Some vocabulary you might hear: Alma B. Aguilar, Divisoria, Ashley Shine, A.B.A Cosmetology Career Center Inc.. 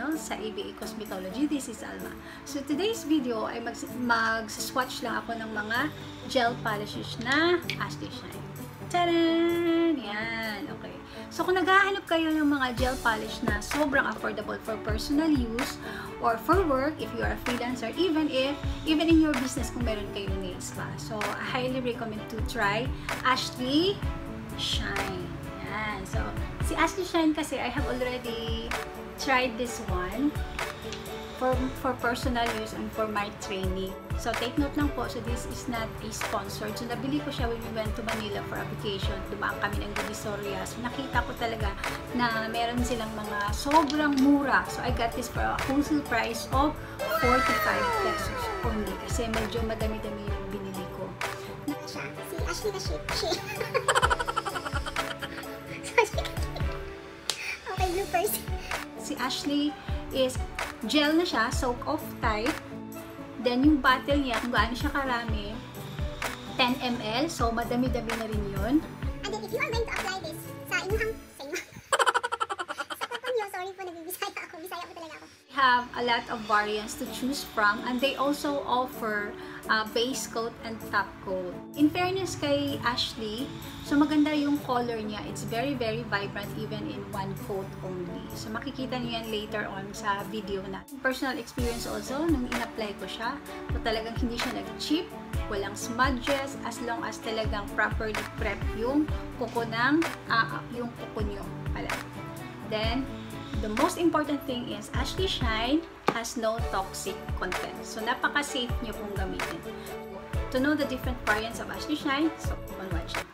channel sa ABA Cosmetology. This is Alma. So today's video ay mag-swatch lang ako ng mga gel polishes na Ashley Shine. Tadaan! Yan! Okay. So kung naghahanap kayo ng mga gel polish na sobrang affordable for personal use or for work if you are a freelancer, even in your business kung meron kayo nail spa. So I highly recommend to try Ashley Shine. Yan. So si Ashley Shine kasi, I have already tried this one for personal use and for my training. So take note lang po, so this is not a sponsored. So nabili ko siya when we went to Manila for application. Dumaan kami ng Divisoria. So nakita ko talaga na meron silang mga sobrang mura. So I got this for a wholesale price of 45 pesos only. Kasi medyo madami-dami yung binili ko. Siya, si Ashley Si Ashley is gel na siya, soak off type. Then yung bottle niya, kung gaano siya karami, 10 ml. So madami-dami na rin yun. And then if you are going to apply this sa inyong sorry po, nabibisaya ako. Bisaya po talaga ako. We have a lot of variants to choose from, and they also offer base coat and top coat. In fairness kay Ashley, so maganda yung color niya. It's very vibrant even in one coat only. So makikita niyo yan later on sa video na. Personal experience also, nung in-apply ko siya, so talagang hindi siya nag-cheap, walang smudges, as long as talagang properly prep yung kuko ng, yung kuko niyo pala. Then, the most important thing is Ashley Shine has no toxic content. So napaka-safe niyo pong gamitin. To know the different variants of Ashley Shine, so on watch.